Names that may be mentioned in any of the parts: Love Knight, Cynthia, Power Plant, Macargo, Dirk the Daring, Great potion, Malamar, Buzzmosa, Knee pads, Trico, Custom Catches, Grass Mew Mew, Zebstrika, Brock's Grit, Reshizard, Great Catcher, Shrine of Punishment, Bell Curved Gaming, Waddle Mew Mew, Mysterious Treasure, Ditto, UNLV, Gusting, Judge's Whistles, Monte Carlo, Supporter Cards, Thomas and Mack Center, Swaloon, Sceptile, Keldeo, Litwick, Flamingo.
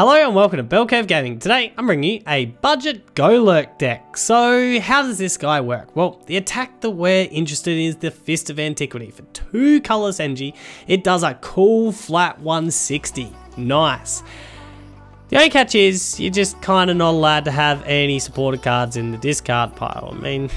Hello and welcome to Bell Curved Gaming. Today I'm bringing you a budget Golurk deck. So how does this guy work? Well, the attack that we're interested in is the Fist of Antiquity. For 2 colorless energy, it does a cool flat 160. Nice. The only catch is you're just kind of not allowed to have any supporter cards in the discard pile. I mean,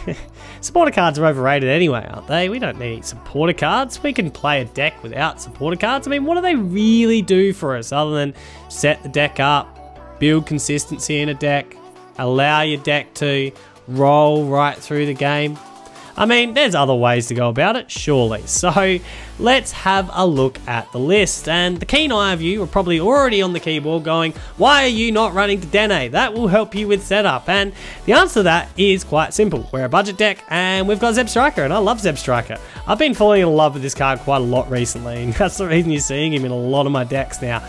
supporter cards are overrated anyway, aren't they? We don't need supporter cards. We can play a deck without supporter cards. I mean, what do they really do for us other than set the deck up, build consistency in a deck, allow your deck to roll right through the game? I mean, there's other ways to go about it, surely. So let's have a look at the list. And the keen eye of you are probably already on the keyboard going, why are you not running Dedenne? That will help you with setup. And the answer to that is quite simple. We're a budget deck and we've got Zebstrika, and I love Zebstrika. I've been falling in love with this card quite a lot recently, and that's the reason you're seeing him in a lot of my decks now.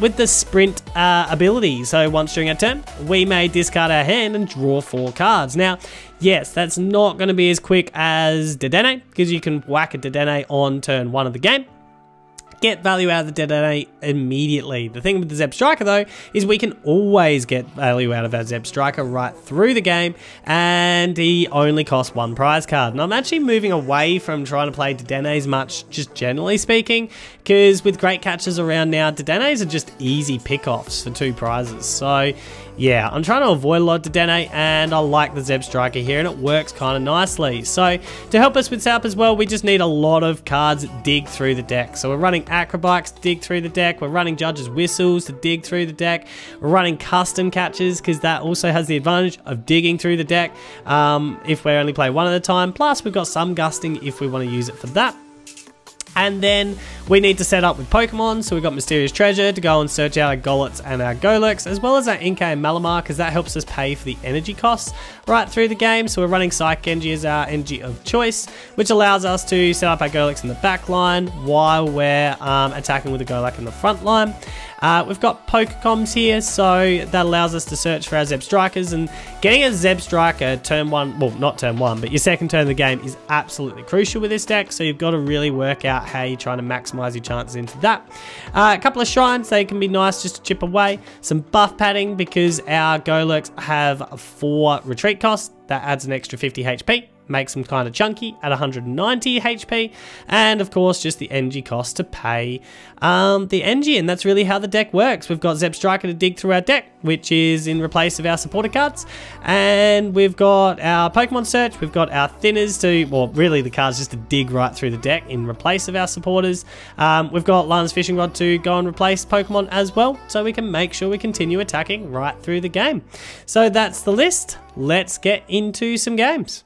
With the sprint ability, so once during our turn, we may discard our hand and draw 4 cards. Now, yes, that's not going to be as quick as Dedenne, because you can whack a Dedenne on turn 1 of the game. Get value out of the Dedenne immediately. The thing with the Zebstrika though is we can always get value out of our Zebstrika right through the game, and he only costs 1 prize card. And I'm actually moving away from trying to play Dedennes much, just generally speaking, because with Great Catchers around now, Dedennes are just easy pickoffs for 2 prizes. So yeah, I'm trying to avoid a lot of Dedenne, and I like the Zebstrika here, and it works kind of nicely. So to help us with setup as well, we just need a lot of cards that dig through the deck. So we're running Acro Bikes to dig through the deck, we're running Judge's Whistles to dig through the deck, we're running Custom Catches because that also has the advantage of digging through the deck if we only play one at a time, plus we've got some Gusting if we want to use it for that. And then we need to set up with Pokemon, so we've got Mysterious Treasure to go and search out our Goletts and our Golurks, as well as our Inkay and Malamar, because that helps us pay for the energy costs right through the game. So we're running Psychic Engine as our energy of choice, which allows us to set up our Golurks in the back line while we're attacking with the Golurk in the front line. We've got Pokecoms here, so that allows us to search for our Zebstrikers, and getting a Zebstrika turn 1, well not turn 1, but your second turn of the game is absolutely crucial with this deck, so you've got to really work out how you're trying to maximise your chances into that. A couple of Shrines, they can be nice just to chip away. Some buff padding because our Golurks have 4 retreat costs, that adds an extra 50 HP. Makes them kind of chunky at 190 HP, and of course just the energy cost to pay the energy, and that's really how the deck works. We've got Zebstrika to dig through our deck, which is in replace of our supporter cards, and we've got our Pokemon search, we've got our thinners to, well really the cards just to dig right through the deck in replace of our supporters. We've got Lance Fishing Rod to go and replace Pokemon as well, so we can make sure we continue attacking right through the game. So that's the list. Let's get into some games.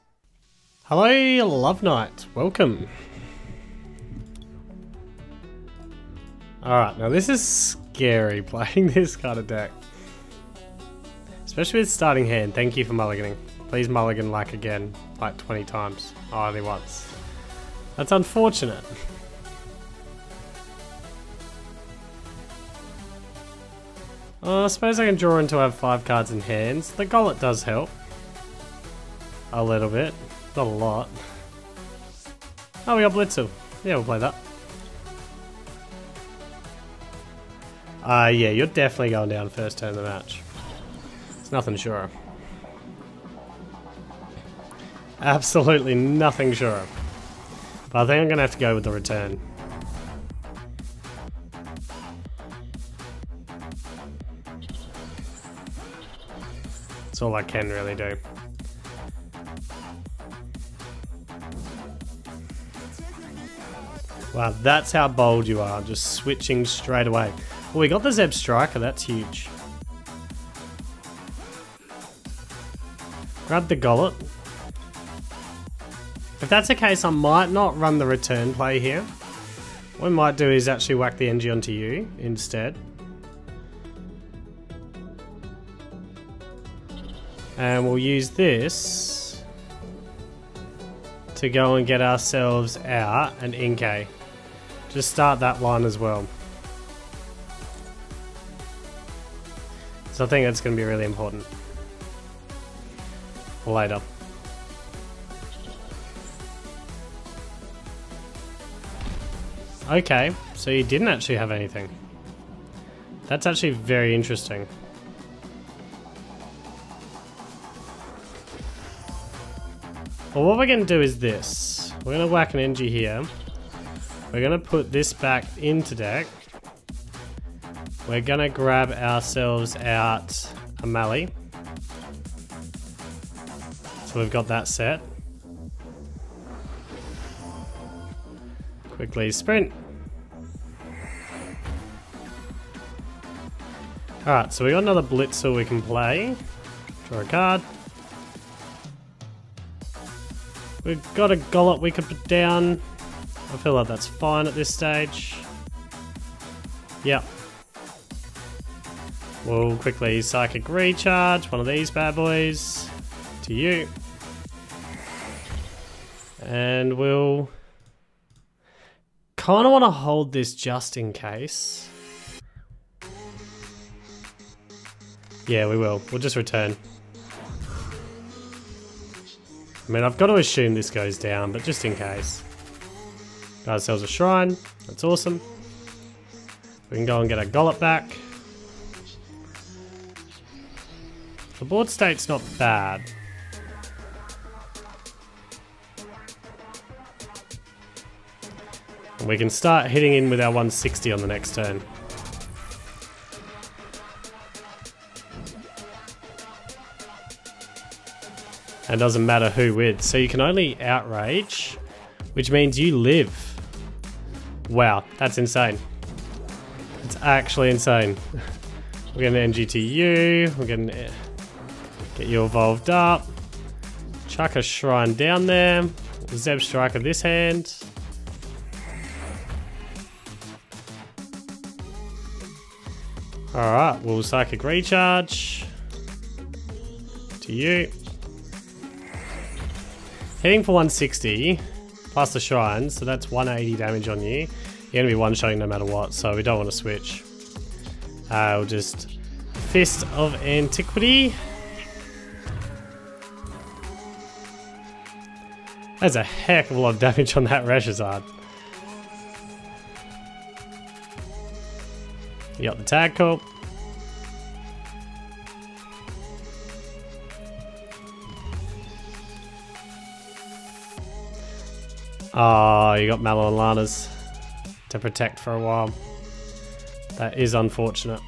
Hello, Love Knight. Welcome. Alright, now this is scary, playing this kind of deck. Especially with starting hand. Thank you for mulliganing. Please mulligan like again, like 20 times. Oh, only once. That's unfortunate. Oh, I suppose I can draw until I have 5 cards in hand. The Golett does help. A little bit. Not a lot. Oh, we got Blitzle. Yeah, we'll play that. Yeah, you're definitely going down first turn of the match. It's nothing sure. Absolutely nothing sure. But I think I'm going to have to go with the return. It's all I can really do. Wow, that's how bold you are, just switching straight away. Well, we got the Zebstrika, that's huge. Grab the Golett. If that's the case, I might not run the return play here. What I might do is actually whack the energy onto you instead. And we'll use this to go and get ourselves out an Inkay. Just start that line as well. So I think that's going to be really important later. Okay, so you didn't actually have anything. That's actually very interesting. Well, what we're going to do is this. We're going to whack an energy here. We're going to put this back into deck. We're going to grab ourselves out a Mallow. So we've got that set. Quickly sprint. Alright, so we got another Blitzle we can play. Draw a card. We've got a Golurk we could put down. I feel like that's fine at this stage. Yep. We'll quickly Psychic Recharge, one of these bad boys, to you. And we'll... kinda wanna hold this just in case. Yeah, we will. We'll just return. I mean, I've got to assume this goes down, but just in case. Got ourselves a shrine. That's awesome. We can go and get our Golurk back. The board state's not bad. And we can start hitting in with our 160 on the next turn. And it doesn't matter who wins. So you can only outrage, which means you live. Wow, that's insane. It's actually insane. We're getting an NGTU, we're getting get you evolved up. Chuck a shrine down there. Zebstrika this hand. Alright, we'll Psychic Recharge. To you. Hitting for 160, plus the shrine, so that's 180 damage on you. You're going to be one-shotting no matter what, so we don't want to switch. We'll just Fist of Antiquity. That's a heck of a lot of damage on that Reshizard. You got the tag call. Oh, you got Mallow and Lana's to protect for a while. That is unfortunate.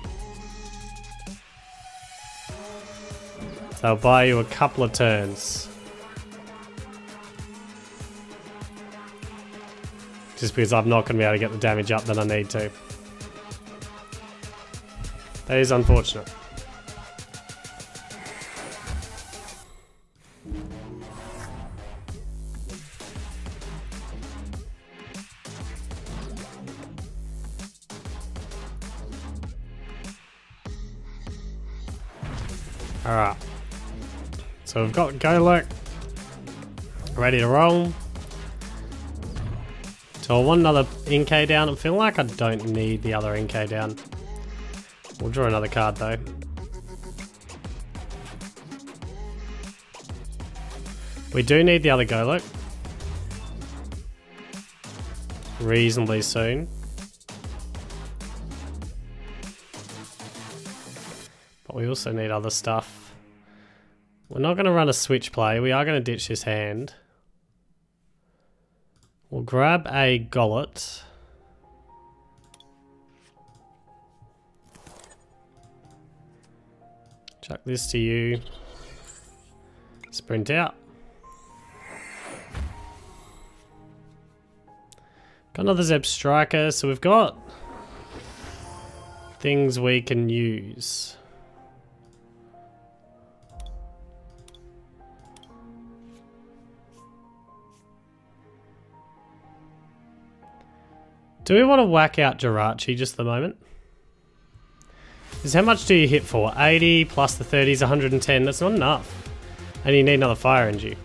They'll buy you a couple of turns. Just because I'm not going to be able to get the damage up that I need to. That is unfortunate. Alright, so we've got Golurk ready to roll. So I want another Inkay down. I feel like I don't need the other Inkay down. We'll draw another card though. We do need the other Golurk reasonably soon. We also need other stuff. We're not going to run a switch play. We are going to ditch this hand. We'll grab a Golurk. Chuck this to you. Sprint out. Got another Zebstrika. So we've got things we can use. Do we want to whack out Jirachi just the moment? Because how much do you hit for? 80 plus the 30 is 110. That's not enough. And you need another fire energy.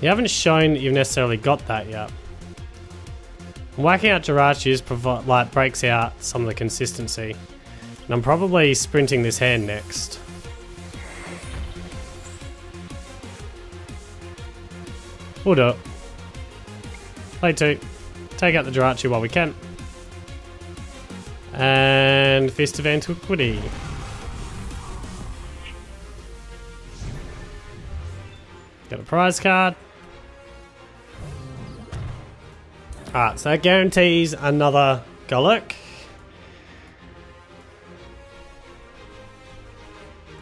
You haven't shown that you've necessarily got that yet. Whacking out Jirachi just breaks out some of the consistency. And I'm probably sprinting this hand next. We'll do it. Play two. Take out the Jirachi while we can. And Fist of Antiquity. Got a prize card. Alright, so that guarantees another Golurk.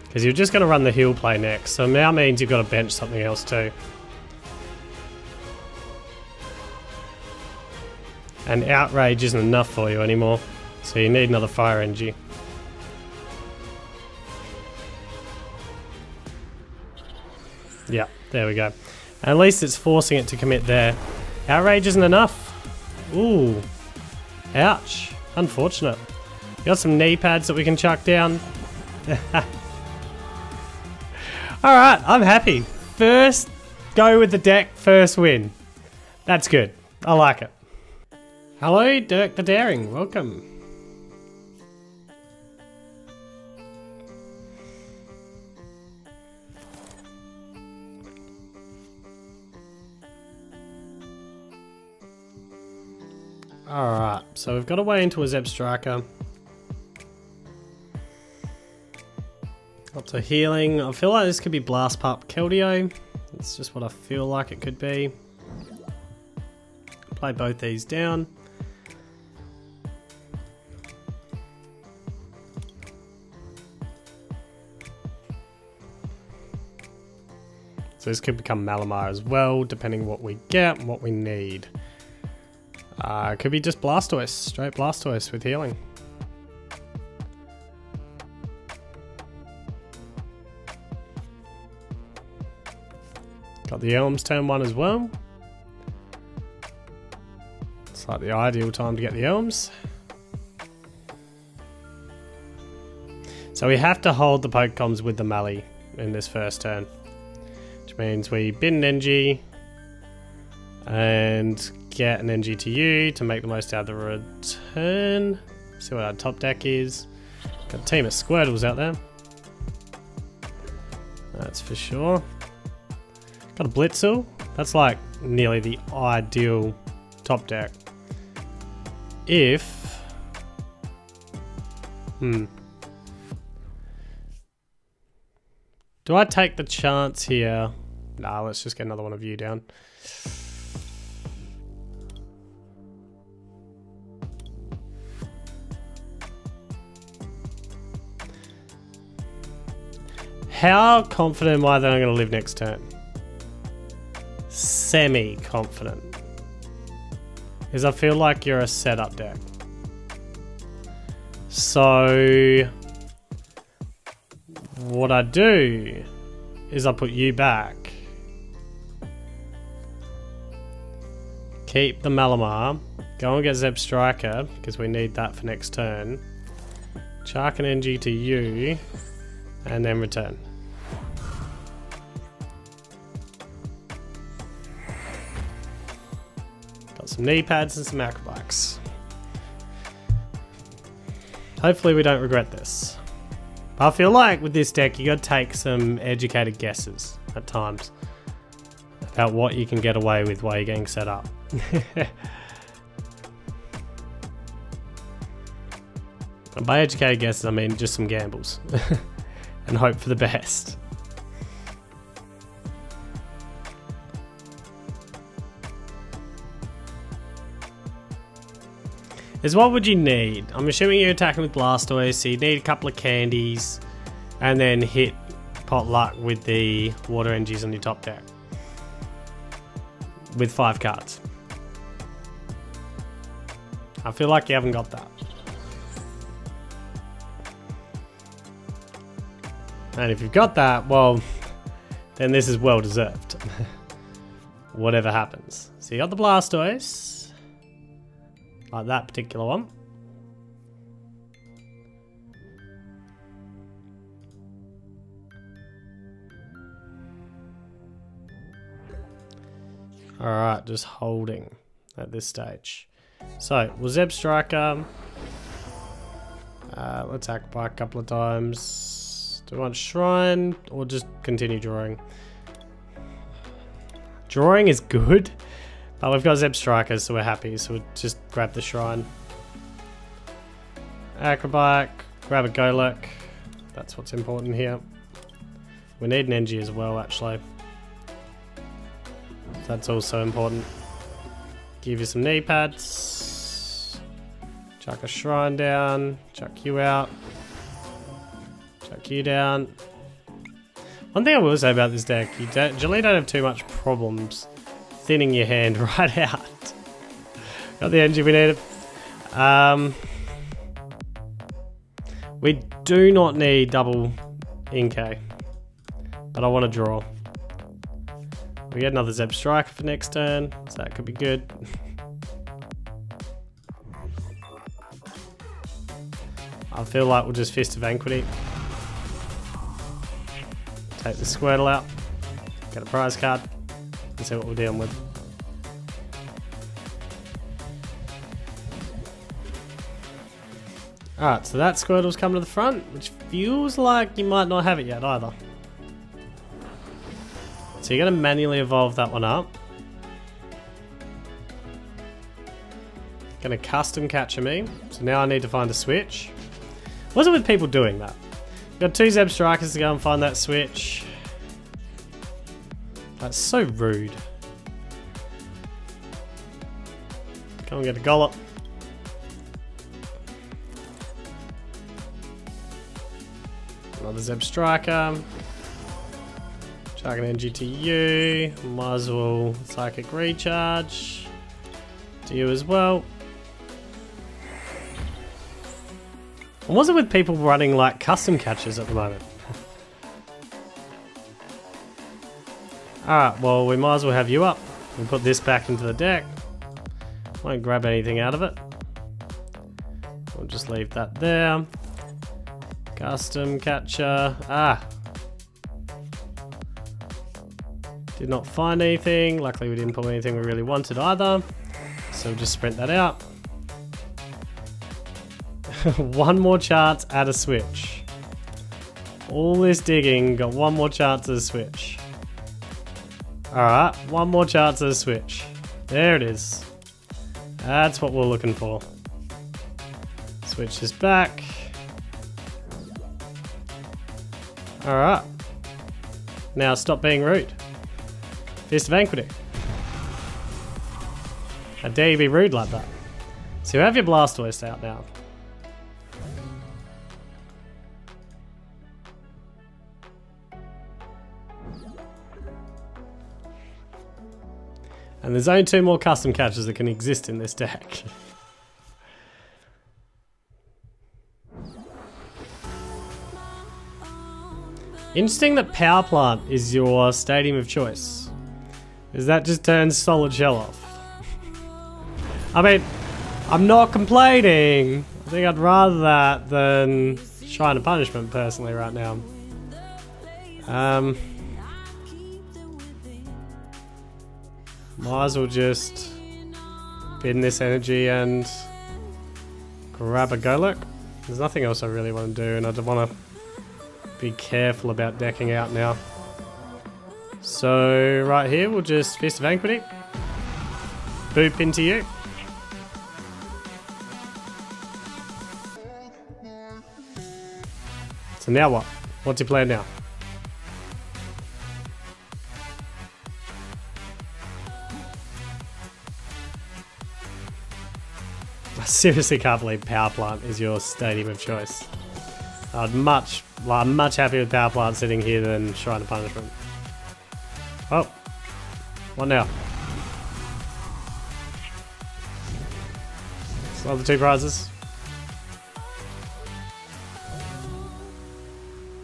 Because you're just going to run the heel play next, so now means you've got to bench something else too. And Outrage isn't enough for you anymore, so you need another Fire Energy. Yeah, there we go. At least it's forcing it to commit there. Outrage isn't enough. Ooh. Ouch. Unfortunate. Got some knee pads that we can chuck down. Alright, I'm happy. First go with the deck, first win. That's good. I like it. Hello, Dirk the Daring. Welcome. Alright, so we've got a way into a Zebstrika. Lots of healing. I feel like this could be Blast Pup Keldeo. That's just what I feel like it could be. Play both these down. So this could become Malamar as well, depending what we get and what we need. It could be just Blastoise, straight Blastoise with healing. Got the Elms turn one as well. It's like the ideal time to get the Elms. So we have to hold the Pokecoms with the Mallow in this first turn. Which means we bin an NG and get an NG to you to make the most out of the return. See what our top deck is. Got a team of Squirtles out there. That's for sure. Got a Blitzle. That's like nearly the ideal top deck. If... Do I take the chance here? Nah, let's just get another one of you down. How confident am I that I'm going to live next turn? Semi-confident. Because I feel like you're a setup deck. So... what I do is I put you back. Keep the Malamar. Go and get Zebstrika, because we need that for next turn. Chark an NG to you. And then return. Got some knee pads and some Acro Bikes. Hopefully we don't regret this. But I feel like with this deck you gotta take some educated guesses at times about what you can get away with while you're getting set up. And by educated guesses I mean just some gambles. And hope for the best. Is what would you need? I'm assuming you're attacking with Blastoise, so you need a couple of candies and then hit potluck with the water energies on your top deck with 5 cards. I feel like you haven't got that. And if you've got that, well, then this is well deserved. Whatever happens. So you got the Blastoise. Like that particular one. Alright, just holding at this stage. So, we'll Zebstrika. Let's act by a couple of times. Do we want Shrine or just continue drawing? Drawing is good, but we've got Zebstrika, so we're happy. So we'll just grab the Shrine. Acrobike, grab a Golurk. That's what's important here. We need an energy as well, actually. That's also important. Give you some knee pads. Chuck a shrine down. Chuck you out. Chuck you down. One thing I will say about this deck, you generally don't have too much problems thinning your hand right out. Got the energy we need. We do not need double Inkay, but I want to draw. We get another Zebstrika for next turn, so that could be good. I feel like we'll just Fist of Antiquity. Take the Squirtle out, get a prize card, and see what we're dealing with. Alright, so that Squirtle's come to the front, which feels like you might not have it yet either. So you're going to manually evolve that one up. Going to Custom Catcher me, so now I need to find a switch. What's it with people doing that? Got two Zebstrikas to go and find that switch. That's so rude. Come and get a Goletts. Another Zebstrika. Chuck an energy to you. Might as well Psychic Recharge. To you as well. And what's it with people running like Custom Catches at the moment? Alright, well we might as well have you up and put this back into the deck. Won't grab anything out of it. We'll just leave that there. Custom Catcher. Ah! Did not find anything. Luckily we didn't pull anything we really wanted either. So we'll just sprint that out. One more chance at a switch. All this digging, got one more chance at a switch. Alright, one more chance at a switch. There it is. That's what we're looking for. Switch this back. Alright. Now stop being rude. Fist of Antiquity. How dare you be rude like that? So you have your Blastoise out now. And there's only two more Custom Catches that can exist in this deck. Interesting that Power Plant is your stadium of choice. Because that just turns Solid Shell off. I mean, I'm not complaining. I think I'd rather that than Shrine of Punishment personally right now. Might as well just bin this energy and grab a Golurk. There's nothing else I really want to do, and I just want to be careful about decking out now. So right here we'll just Fist of Antiquity. Boop into you. So now what? What's your plan now? Seriously can't believe Power Plant is your stadium of choice. I'm much happier with Power Plant sitting here than Shrine of Punishment. Oh, what now? So the two prizes.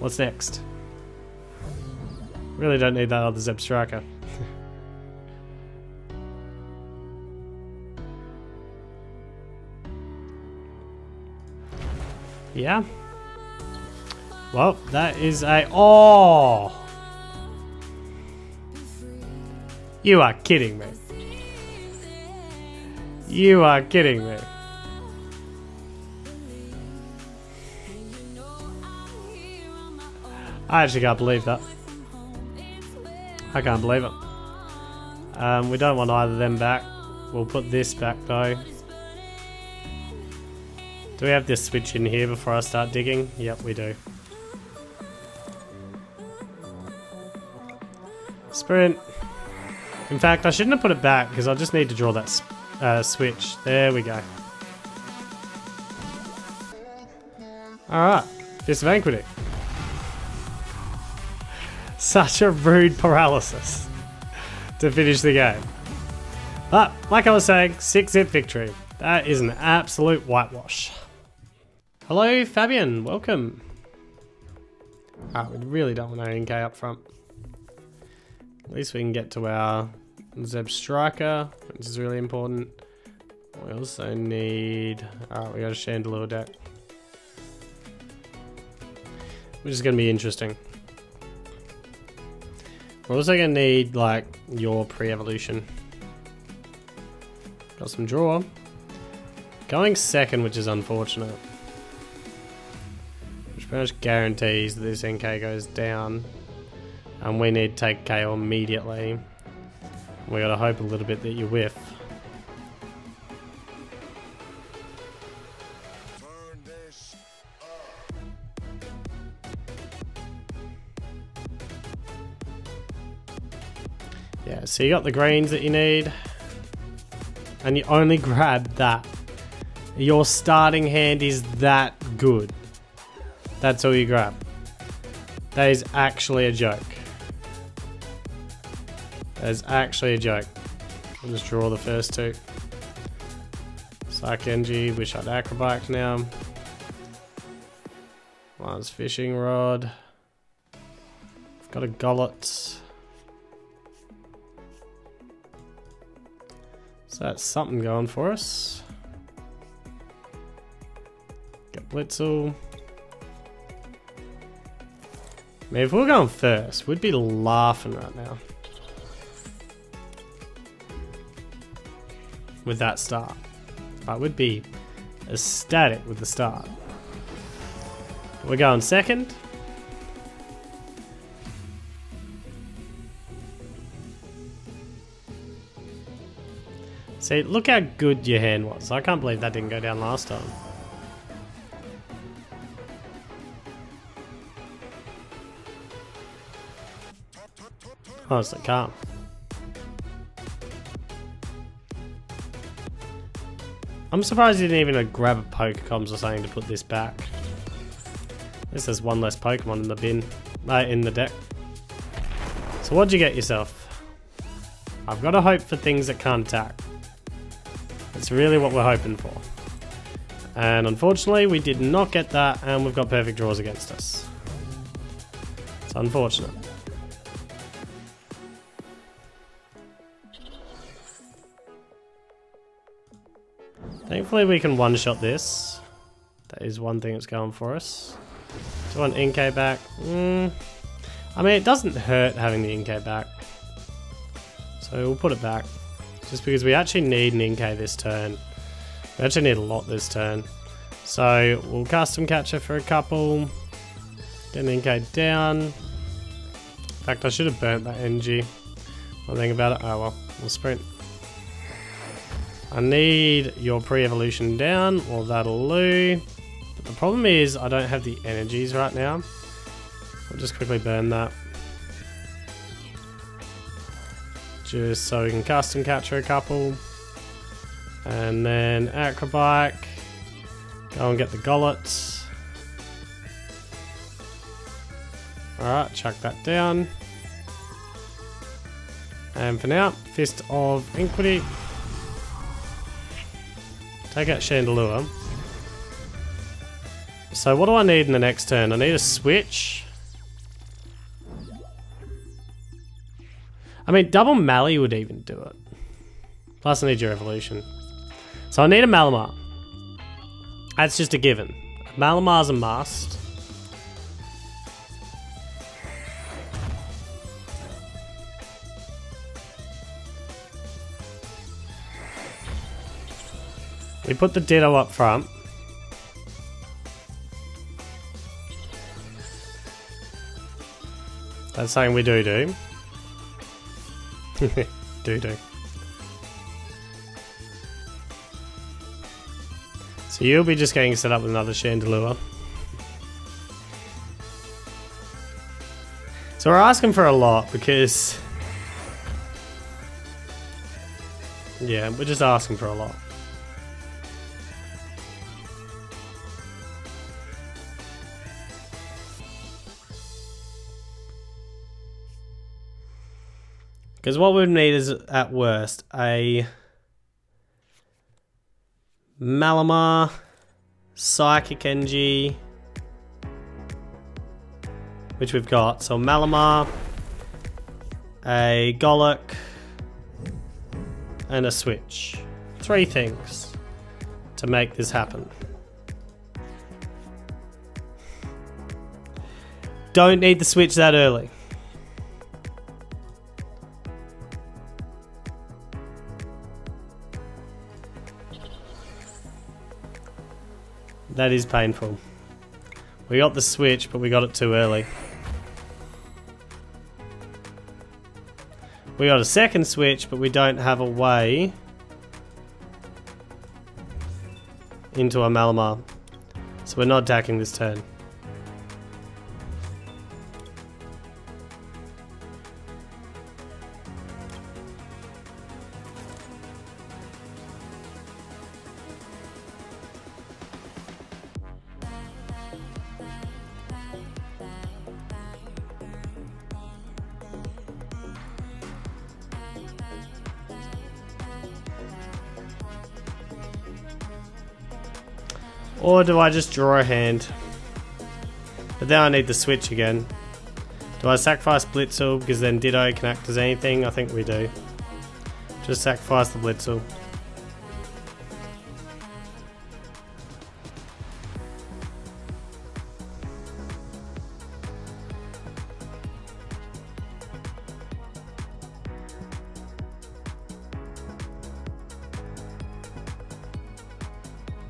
What's next? Really don't need that other Zebstrika. Yeah. Well, that is a... Oh! You are kidding me. You are kidding me. I actually can't believe that. I can't believe it. We don't want either of them back. We'll put this back though. Do we have this switch in here before I start digging? Yep, we do. Sprint. In fact, I shouldn't have put it back because I just need to draw that switch. There we go. Alright, Fist of Antiquity. Such a rude paralysis to finish the game. But, like I was saying, 6-zip victory. That is an absolute whitewash. Hello, Fabian. Welcome. Ah, we really don't want our Inkay up front. At least we can get to our Zebstrika, which is really important. We also need... Alright, we got a Chandelure deck, which is going to be interesting. We're also going to need, like, your pre-evolution. Got some draw. Going second, which is unfortunate. Which pretty much guarantees that this Inkay goes down. And we need to take KO immediately. We gotta hope a little bit that you whiff. Yeah, so you got the greens that you need. And you only grab that. Your starting hand is that good. That's all you grab. That is actually a joke. There's actually a joke. I'll just draw the first two. Psychic Engine, wish I'd Acro Bikes now. Lance Fishing Rod. I've got a Goletts. So that's something going for us. Get Blitzle. I mean, if we were going first, we'd be laughing right now. With that start. I would be ecstatic with the start. We're going second. See, look how good your hand was. I can't believe that didn't go down last time. Honestly, can't. I'm surprised you didn't even grab a Pokecoms or something to put this back. This is one less Pokemon in the bin, in the deck. So what'd you get yourself? I've got to hope for things that can't attack. That's really what we're hoping for. And unfortunately we did not get that, and we've got perfect draws against us. It's unfortunate. Hopefully we can one-shot this. That is one thing that's going for us. Do I want Inkay back? I mean, it doesn't hurt having the Inkay back. So we'll put it back. Just because we actually need an Inkay this turn. We actually need a lot this turn. So we'll Custom Catcher for a couple. Get an Inkay down. In fact, I should have burnt that energy. One thing about it. Oh well, we'll sprint. I need your pre-evolution down, or that'll loo. But the problem is I don't have the energies right now. I'll just quickly burn that. Just so we can Custom Catcher a couple. And then Acro Bike. Go and get the Goletts. Alright, chuck that down. And for now, Fist of Antiquity. Take out Chandelure. So what do I need in the next turn? I need a switch. I mean, double Mallow would even do it. Plus I need your evolution. So I need a Malamar. That's just a given. Malamar's a must. We put the Ditto up front. That's something we do. So you'll be just getting set up with another Chandelure. So we're asking for a lot because... yeah, we're just asking for a lot. Because what we would need is, at worst, a Malamar, Psychic Engine, which we've got. So Malamar, a Golurk, and a Switch. 3 things to make this happen. Don't need the Switch that early. That is painful. We got the Switch, but we got it too early. We got a second Switch, but we don't have a way into a Malamar. So we're not attacking this turn. Or do I just draw a hand? But then I need the Switch again. Do I sacrifice Blitzle because then Ditto can act as anything? I think we do. Just sacrifice the Blitzle.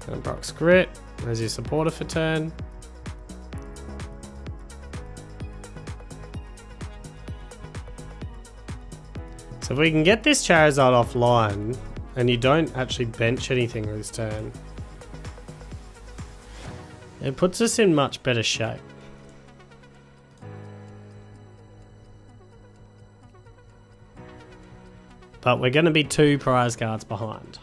And Brock's Grit. There's your supporter for turn. So if we can get this Charizard offline, and you don't actually bench anything with this turn, it puts us in much better shape. But we're going to be 2 prize cards behind.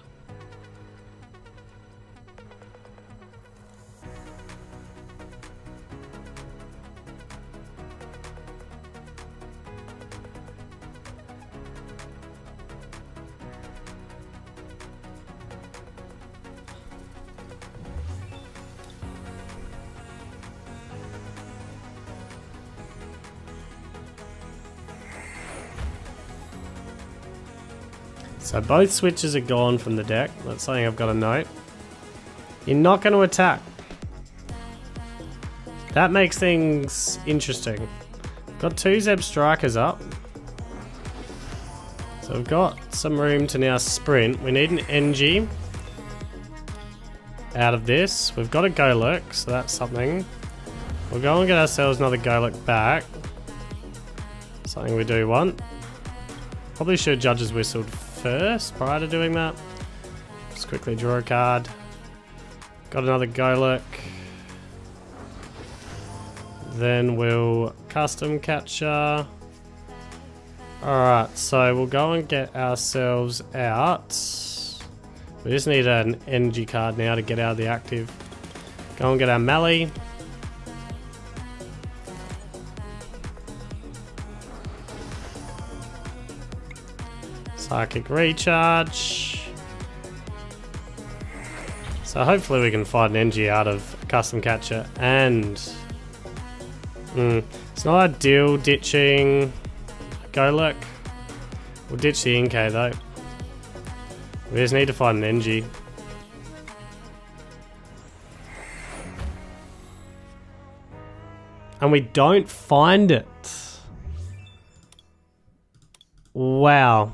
So both Switches are gone from the deck. That's something I've got to note. You're not going to attack. That makes things interesting. Got 2 Zebstrikas up. So we've got some room to now sprint. We need an NG out of this. We've got a Golurk, so that's something. We'll go and get ourselves another Golurk back. Something we do want. Probably should have Judge's Whistled first prior to doing that. Just quickly draw a card. Got another Golurk. Then we'll Custom Catcher. Alright, so we'll go and get ourselves out. We just need an energy card now to get out of the active. Go and get our Mallow. Psychic Recharge. So hopefully we can find an NG out of Custom Catcher and... it's not ideal ditching Golurk. We'll ditch the Inkay though. We just need to find an NG. And we don't find it. Wow.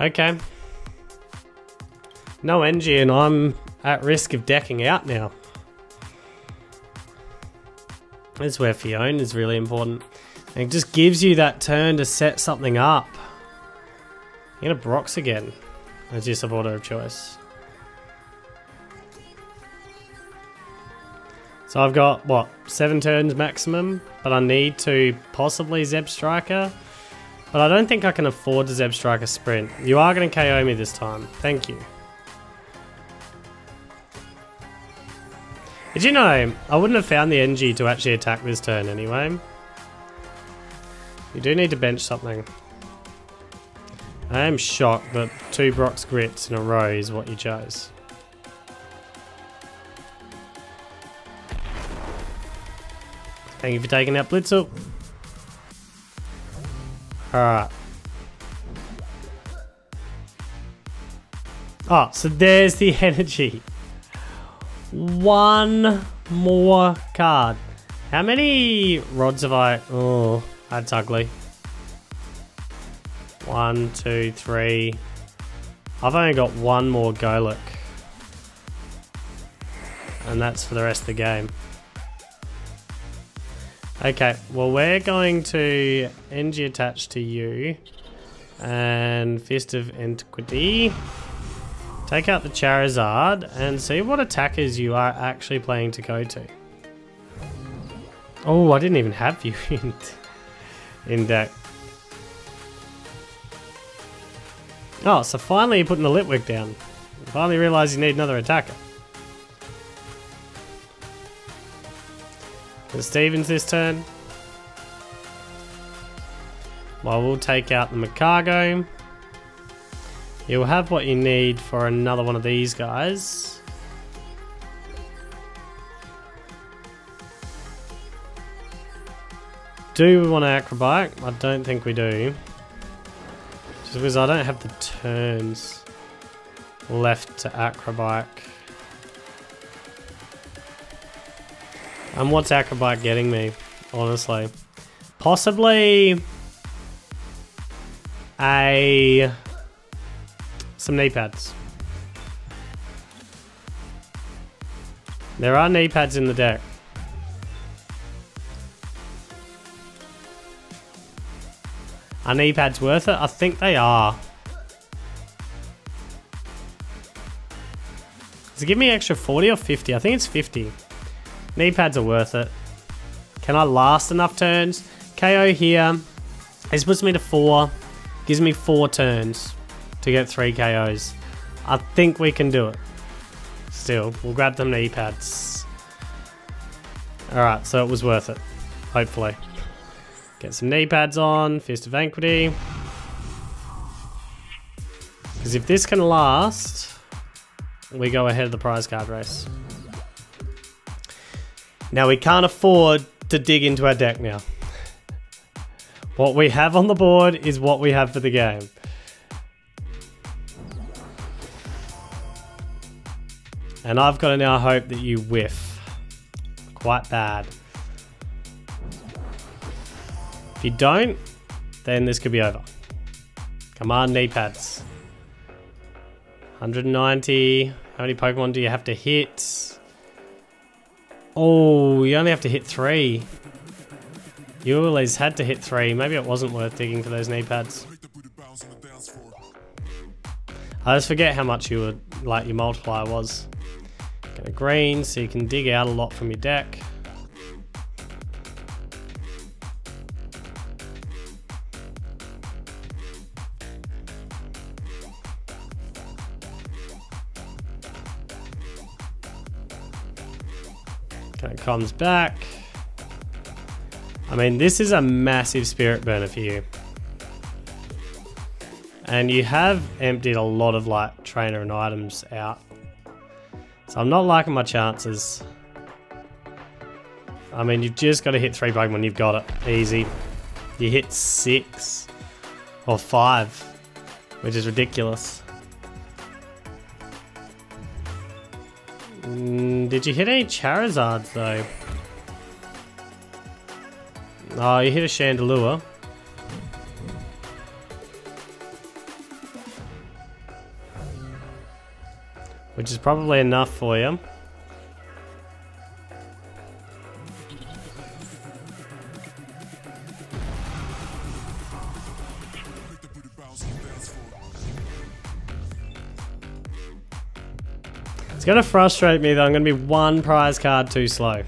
Okay. No energy and I'm at risk of decking out now. That's where Fiona is really important. And it just gives you that turn to set something up. You get a Brox again. That's your supporter of choice. So I've got, what, 7 turns maximum, but I need to possibly Zebstrika. But I don't think I can afford to Zebstrika Sprint. You are going to KO me this time. Thank you. Did you know, I wouldn't have found the energy to actually attack this turn anyway. You do need to bench something. I am shocked that 2 Brock's Grits in a row is what you chose. Thank you for taking out Blitzle. Alright. Oh, so there's the energy. One more card. How many rods have I... Oh, that's ugly. 1, 2, 3. I've only got one more Golurk. And that's for the rest of the game. Okay, well we're going to energy attach to you. And Fist of Antiquity. Take out the Charizard and see what attackers you are actually playing to go to. Oh, I didn't even have you in deck. Oh, so finally you're putting the Litwick down. You finally realise you need another attacker. It's Stevens this turn. Well, we'll take out the Macargo. You'll have what you need for another one of these guys. Do we want to Acro Bike? I don't think we do. Just because I don't have the turns left to Acro Bike. And what's Acro Bike getting me, honestly? Possibly a... some knee pads. There are knee pads in the deck. Are knee pads worth it? I think they are. Does it give me an extra 40 or 50? I think it's 50. Knee pads are worth it. Can I last enough turns? KO here. This puts me to 4. Gives me 4 turns to get 3 KOs. I think we can do it. Still, we'll grab them knee pads. Alright, so it was worth it. Hopefully. Get some knee pads on, Fist of Antiquity. Because if this can last, we go ahead of the prize card race. Now we can't afford to dig into our deck now. What we have on the board is what we have for the game. And I've got to now hope that you whiff. Quite bad. If you don't, then this could be over. Come on, knee pads. 190. How many Pokemon do you have to hit? Oh, you only have to hit 3. You always had to hit 3. Maybe it wasn't worth digging for those knee pads. I just forget how much you would, like, your multiplier was. Get a green so you can dig out a lot from your deck. Okay, comes back. I mean, this is a massive spirit burner for you. And you have emptied a lot of like trainer and items out. So I'm not liking my chances. I mean, you've just got to hit 3 Pokemon, you've got it, easy. You hit 6 or 5, which is ridiculous. Did you hit any Charizards though? Oh, you hit a Chandelure. Which is probably enough for you. It's going to frustrate me that I'm going to be one prize card too slow.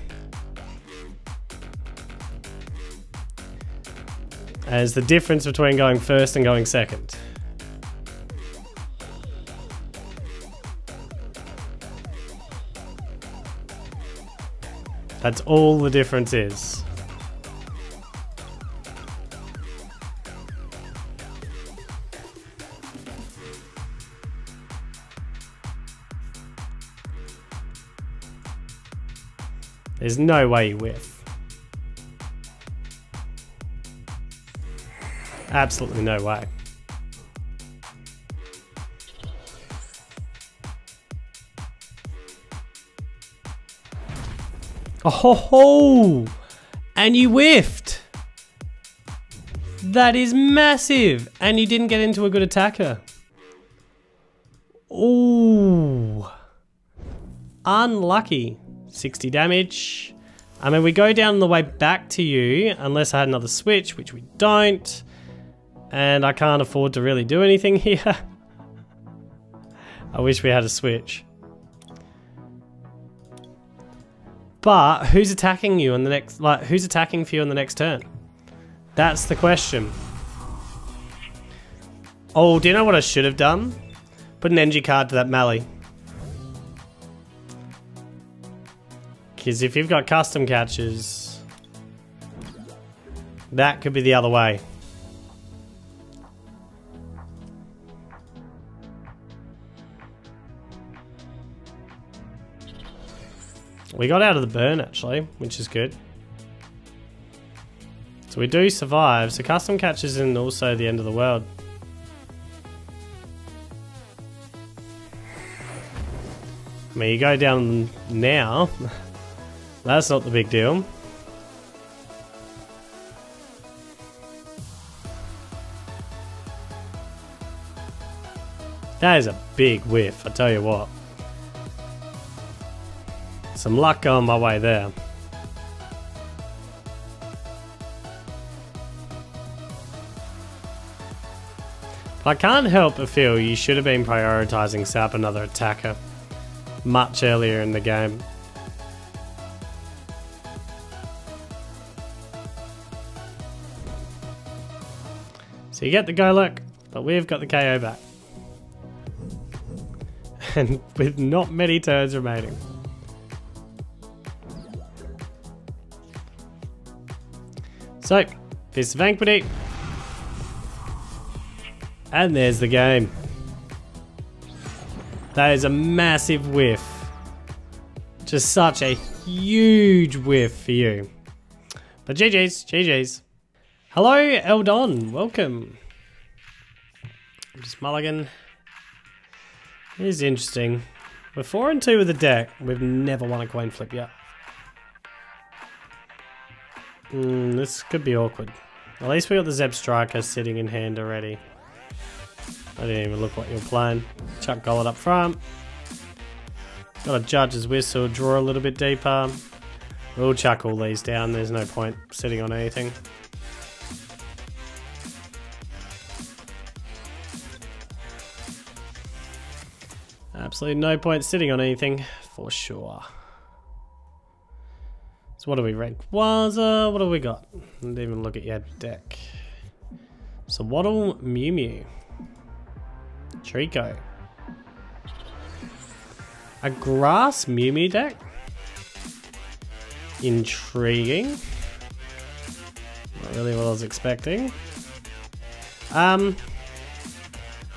As the difference between going first and going second. That's all the difference is. There's no way you whiff. Absolutely no way. Oh ho ho! And you whiffed! That is massive! And you didn't get into a good attacker. Ooh! Unlucky. 60 damage. I mean, we go down the way back to you, unless I had another switch, which we don't. And I can't afford to really do anything here. I wish we had a switch. But who's attacking you on the next, like, who's attacking for you on the next turn? That's the question. Oh, do you know what I should have done? Put an energy card to that Mallow. Because if you've got custom catches, that could be the other way. We got out of the burn actually, which is good. So we do survive, so custom catches isn't also the end of the world. I mean, you go down now. That's not the big deal. That is a big whiff, I tell you what. Some luck on my way there. But I can't help but feel you should have been prioritizing Sap another attacker much earlier in the game. So you get the Golurk, but we've got the KO back. And with not many turns remaining. So, Fist of Antiquity. And there's the game. That is a massive whiff. Just such a huge whiff for you. But GG's, GG's. Hello, Eldon, welcome. Just mulligan. It is interesting. We're 4-2 with the deck. We've never won a coin flip yet. This could be awkward. At least we got the Zebstrika sitting in hand already. I didn't even look what you're playing. Chuck Golett up front. Got a Judge's Whistle, draw a little bit deeper. We'll chuck all these down, there's no point sitting on anything. Absolutely no point sitting on anything, for sure. So what do we rank? Waza, what do we got? I didn't even look at your deck. So Waddle, Mew Mew. Trico. A grass Mew Mew deck? Intriguing. Not really what I was expecting.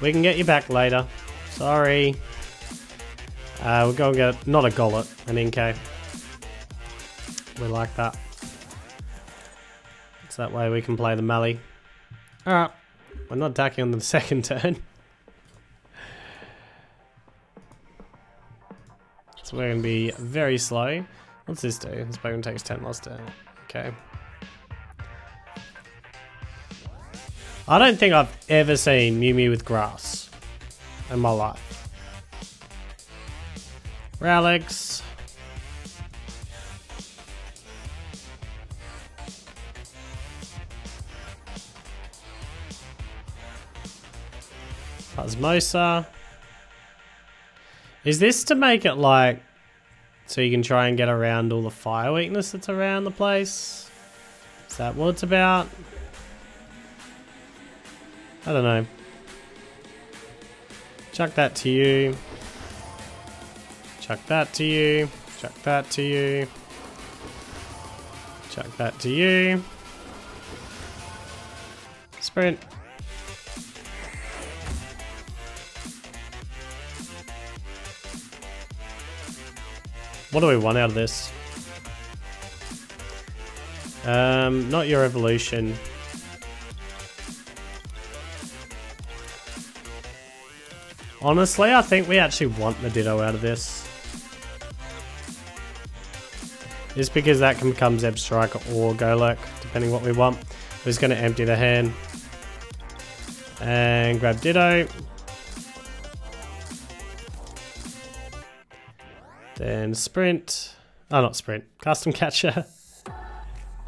We can get you back later. Sorry. We'll go and get, not a Golett, an Inkay. We like that. So that way we can play the Mallow. Alright, we're not attacking on the second turn. So we're going to be very slow. What's this do? This Pokemon takes 10 lost turn. Okay. I don't think I've ever seen Mew Mew with grass in my life. Rowlex. Osmosa. Is this to make it like so you can try and get around all the fire weakness that's around the place? Is that what it's about? I don't know. Chuck that to you. Chuck that to you. Chuck that to you. Chuck that to you. Sprint. What do we want out of this? Not your evolution. Honestly, I think we actually want the Ditto out of this. Just because that can become Zebstrika or Golurk, depending what we want. We're just going to empty the hand. And grab Ditto. Then Sprint. Oh, not Sprint. Custom Catcher.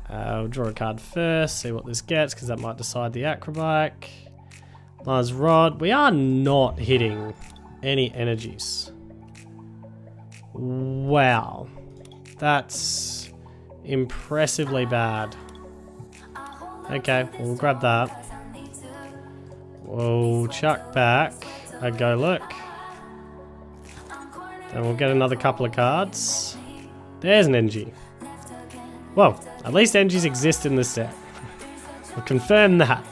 I'll draw a card first, see what this gets, because that might decide the Acro Bike. Lance Rod. We are not hitting any energies. Wow. That's impressively bad. Okay, we'll grab that. We'll chuck back a Golurk. Then we'll get another couple of cards. There's an energy. Well, at least energies exist in this set. We'll confirm that.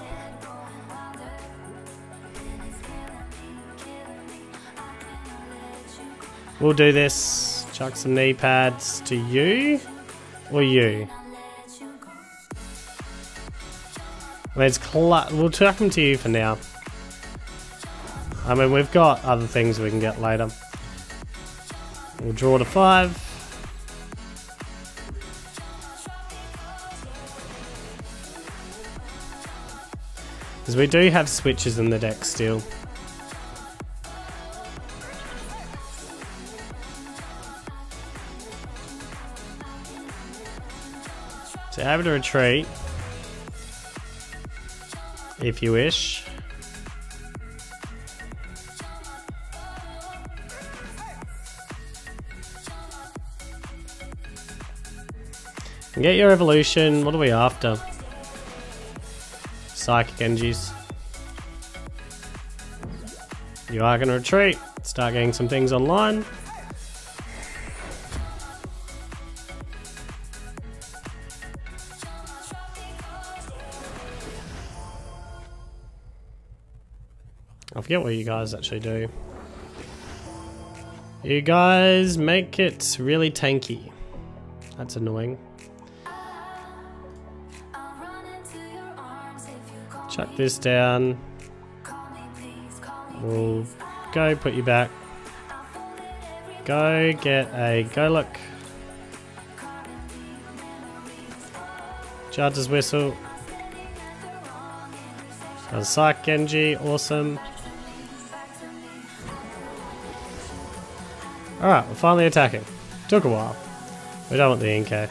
We'll do this. Chuck some knee pads to you or you. I mean, we'll chuck them to you for now. I mean, we've got other things we can get later. We'll draw to 5. Because we do have switches in the deck still. So able to retreat. If you wish. And get your evolution. What are we after? Psychic Engines. You are going to retreat. Start getting some things online. I forget what you guys actually do. You guys make it really tanky. That's annoying. Chuck this down. We'll go put you back. Go get a Golurk. Judge's Whistle. A Psychic Engine, awesome. Alright, we're finally attacking. Took a while. We don't want the Inkay.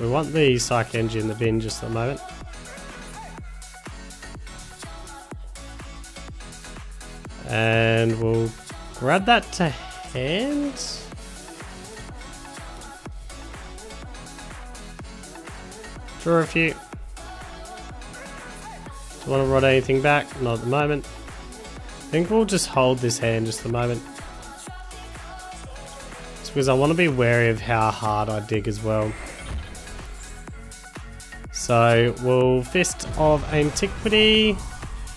We want the Psychic Engine in the bin just at the moment. And we'll grab that to hand. Draw a few. Do you want to rod anything back? Not at the moment. I think we'll just hold this hand just at the moment. It's because I want to be wary of how hard I dig as well. So we'll Fist of Antiquity.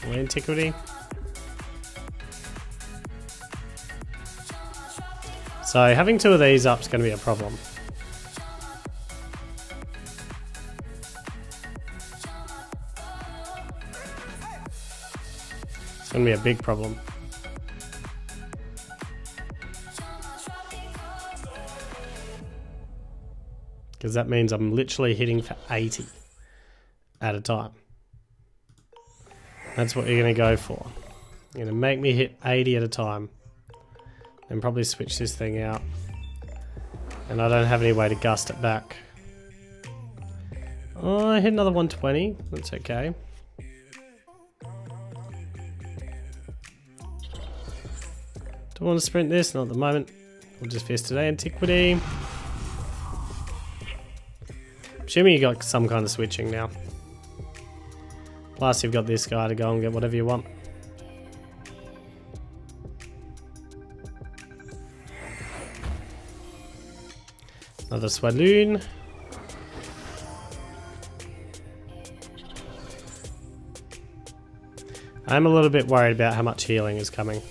Or Antiquity. So having two of these up is going to be a problem. It's gonna be a big problem. Because that means I'm literally hitting for 80 at a time. That's what you're gonna go for. You're gonna make me hit 80 at a time. And probably switch this thing out. And I don't have any way to gust it back. Oh, I hit another 120. That's okay. Don't want to sprint this, not at the moment. We'll just Fist of Antiquity. Assuming you got some kind of switching now. Plus you've got this guy to go and get whatever you want. Another Swaloon. I'm a little bit worried about how much healing is coming.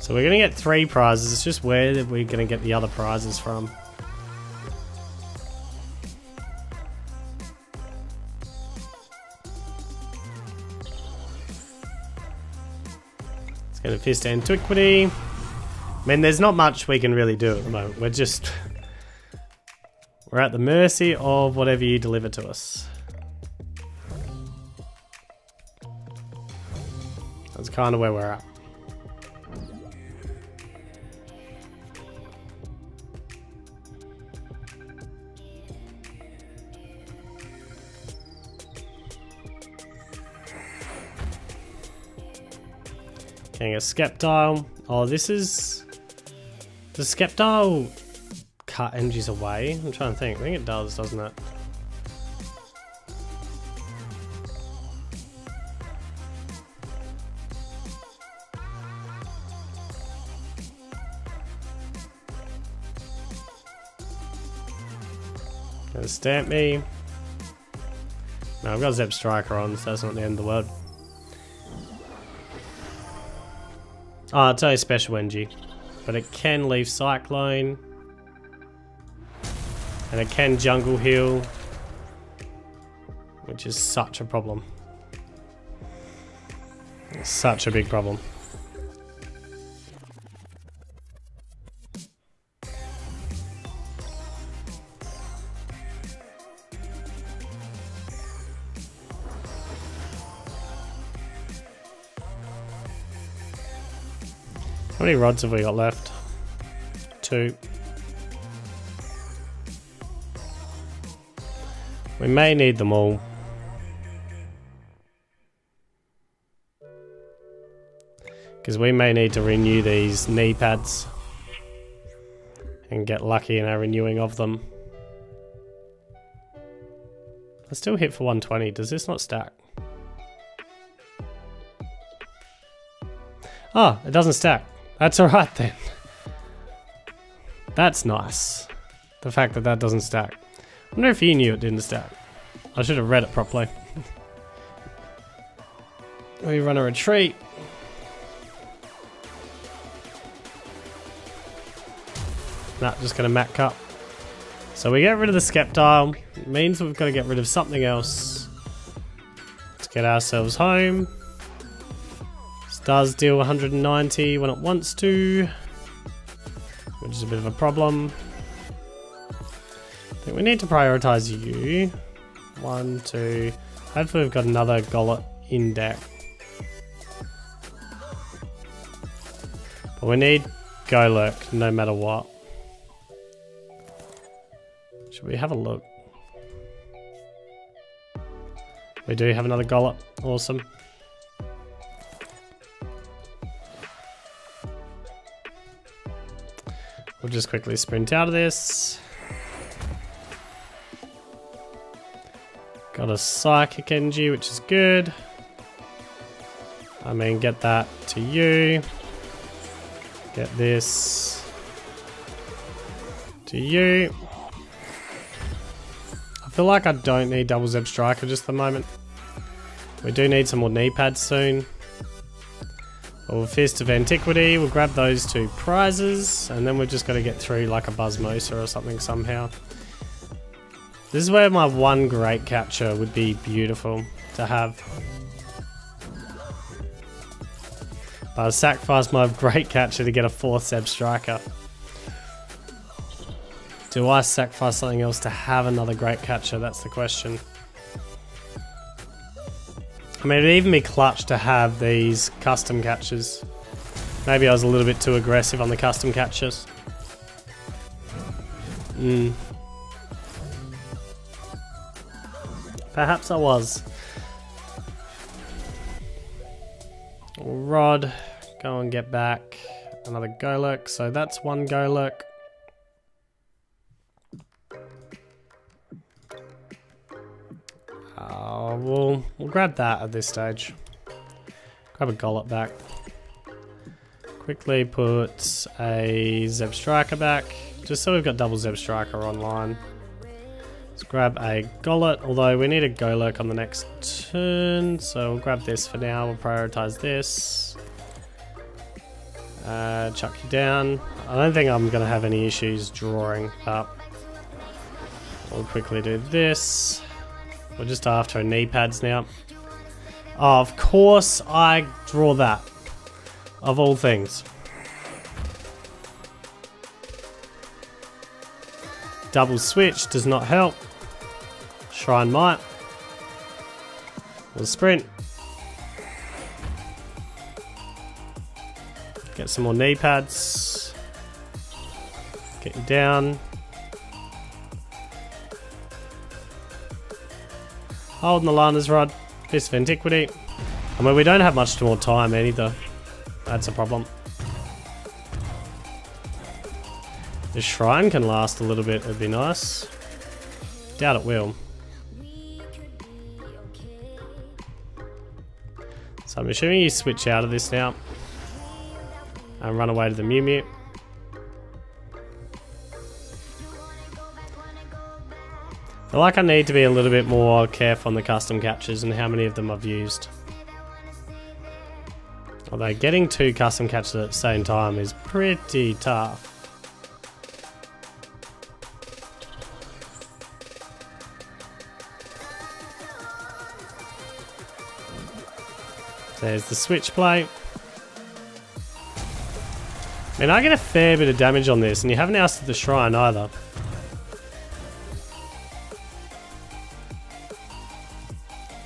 So we're gonna get 3 prizes, it's just where that we're gonna get the other prizes from. Let's go to Fist Antiquity. I mean, there's not much we can really do at the moment, we're just... we're at the mercy of whatever you deliver to us. That's kinda where we're at. Getting a Sceptile. Oh, this is... does Sceptile cut energies away? I'm trying to think. I think it does, doesn't it? Gonna stamp me. No, I've got Zebstrika on, so that's not the end of the world. Oh, it's only special energy, but it can leave Cyclone, and it can Jungle Heal, which is such a problem. It's such a big problem. How many rods have we got left? 2. We may need them all. Because we may need to renew these knee pads and get lucky in our renewing of them. I still hit for 120, does this not stack? Ah, oh, it doesn't stack. That's alright then. That's nice. The fact that that doesn't stack. I wonder if you knew it didn't stack. I should have read it properly. We run a retreat. Nah, just gonna mat cut. So we get rid of the Sceptile. It means we've got to get rid of something else. Let's get ourselves home. Does deal 190 when it wants to, which is a bit of a problem. I think we need to prioritize you. 1, 2. Hopefully we've got another Golurk in deck. But we need Golurk no matter what. Should we have a look? We do have another Golurk. Awesome. We'll just quickly sprint out of this. Got a Psychic Engine, which is good. I mean, get that to you. Get this to you. I feel like I don't need double Zebstrika just at the moment. We do need some more knee pads soon. Or Fist of Antiquity, we'll grab those 2 prizes, and then we've just got to get through like a Buzzmosa or something somehow. This is where my one Great Catcher would be beautiful to have. But I'll sacrifice my Great Catcher to get a 4th Zebstrika. Do I sacrifice something else to have another Great Catcher? That's the question. I mean, it'd even be clutch to have these custom catches. Maybe I was a little bit too aggressive on the custom catches. Perhaps I was. Rod, go and get back another Golurk. So that's one Golurk. We'll grab that at this stage. Grab a Golurk back. Quickly put a Zebstrika back, just so we've got double Zebstrika online. Let's grab a Golurk, although we need a Golurk on the next turn, so we'll grab this for now, we'll prioritise this. Chuck you down. I don't think I'm going to have any issues drawing up. We'll quickly do this. We're just after knee pads now. Oh, of course I draw that. Of all things. Double switch does not help. Shrine might. We'll sprint. Get some more knee pads. Get you down. Holding the Lana's Rod. Fist of Antiquity. I mean, we don't have much more time either. That's a problem. The shrine can last a little bit, it'd be nice. Doubt it will. So I'm assuming you switch out of this now. And run away to the Mew Mew. I feel like I need to be a little bit more careful on the custom catches and how many of them I've used. Although getting two custom catches at the same time is pretty tough. There's the switch play. I mean, I get a fair bit of damage on this, and you haven't ousted the shrine either.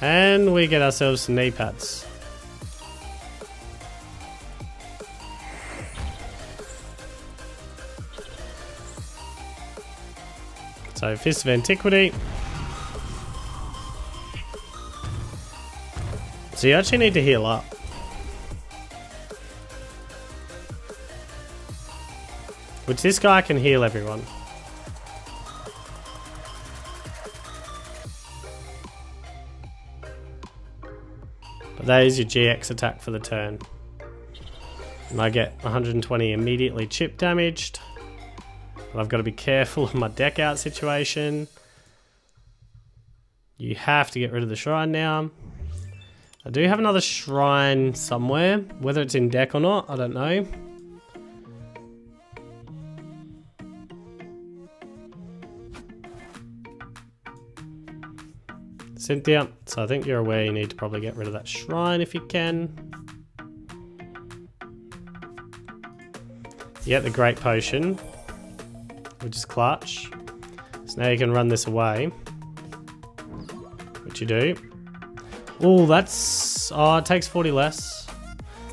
And we get ourselves some knee pads. So, Fist of Antiquity. So you actually need to heal up. Which this guy can heal everyone. But that is your GX attack for the turn. And I get 120 immediately chip damaged. But I've got to be careful of my deck out situation. You have to get rid of the shrine now. I do have another shrine somewhere, whether it's in deck or not, I don't know. Cynthia, so I think you're aware you need to probably get rid of that shrine if you can. You get the Great Potion, which is clutch. So now you can run this away, which you do. Ooh, that's... Oh, it takes 40 less.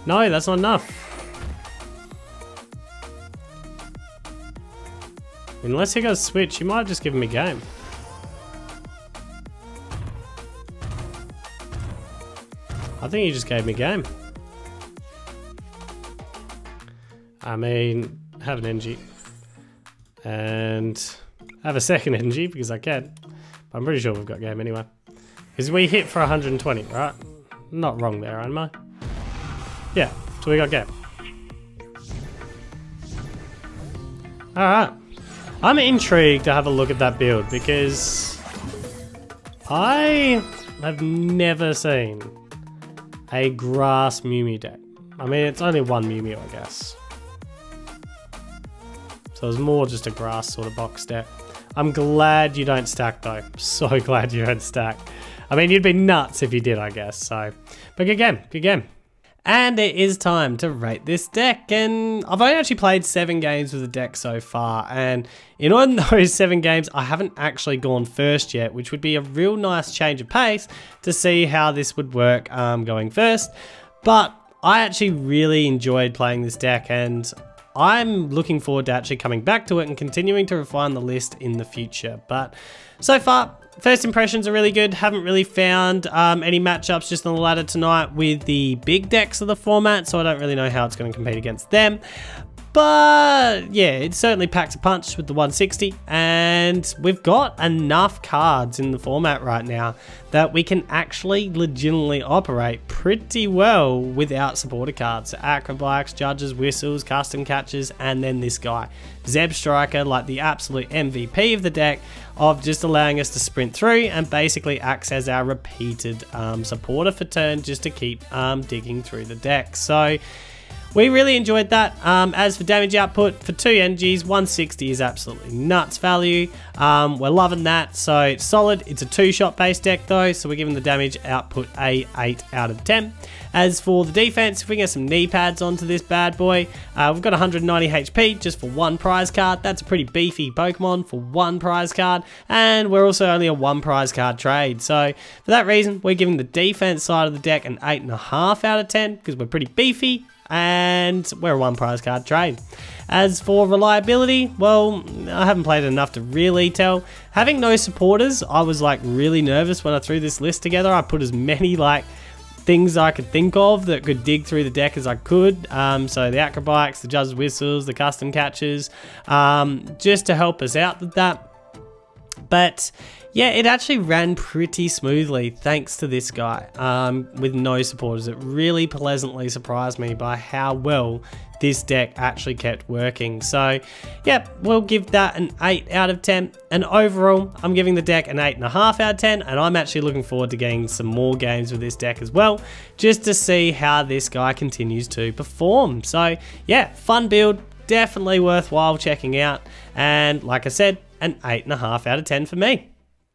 No, that's not enough. Unless he goes switch, you might have just given me game. I think you just gave me game. I mean, have an NG. And have a second NG because I can. But I'm pretty sure we've got game anyway. Because we hit for 120, right? Not wrong there, am I? Yeah, so we got game. Alright. I'm intrigued to have a look at that build because I have never seen a grass Mew Mew deck. I mean, it's only one Mew Mew, I guess. So it's more just a grass sort of box deck. I'm glad you don't stack though. So glad you don't stack. I mean, you'd be nuts if you did, I guess, so. But good game, good game. And it is time to rate this deck, and I've only actually played 7 games with the deck so far, and in all those 7 games, I haven't actually gone first yet, which would be a real nice change of pace to see how this would work going first. But I actually really enjoyed playing this deck, and I'm looking forward to actually coming back to it and continuing to refine the list in the future. But so far, First impressions are really good. Haven't really found any matchups just on the ladder tonight with the big decks of the format, so I don't really know how it's going to compete against them. But yeah, it certainly packs a punch with the 160, and we've got enough cards in the format right now that we can actually legitimately operate pretty well without supporter cards. So Acro Bikes, Judge's Whistles, Custom Catches, and then this guy, Zebstrika, like the absolute MVP of the deck, of just allowing us to sprint through and basically acts as our repeated supporter for turn just to keep digging through the deck. So we really enjoyed that. As for damage output, for 2 energies, 160 is absolutely nuts value. We're loving that, so it's solid. It's a 2-shot base deck though, so we're giving the damage output a 8 out of 10. As for the defense, if we get some knee pads onto this bad boy, we've got 190 HP just for 1 prize card. That's a pretty beefy Pokemon for 1 prize card, and we're also only a 1 prize card trade. So for that reason, we're giving the defense side of the deck an 8.5 out of 10, because we're pretty beefy, and we're a 1 prize card trade. As for reliability, well, I haven't played enough to really tell. Having no supporters, I was like really nervous when I threw this list together. I put as many like things I could think of that could dig through the deck as I could. So the Acro Bikes, the Judge's Whistles, the Custom Catches, just to help us out with that. But yeah, it actually ran pretty smoothly thanks to this guy with no supporters. It really pleasantly surprised me by how well this deck actually kept working. So yeah, we'll give that an 8 out of 10. And overall, I'm giving the deck an 8.5 out of 10. And I'm actually looking forward to getting some more games with this deck as well, just to see how this guy continues to perform. So yeah, fun build, definitely worthwhile checking out. And like I said, an 8.5 out of 10 for me.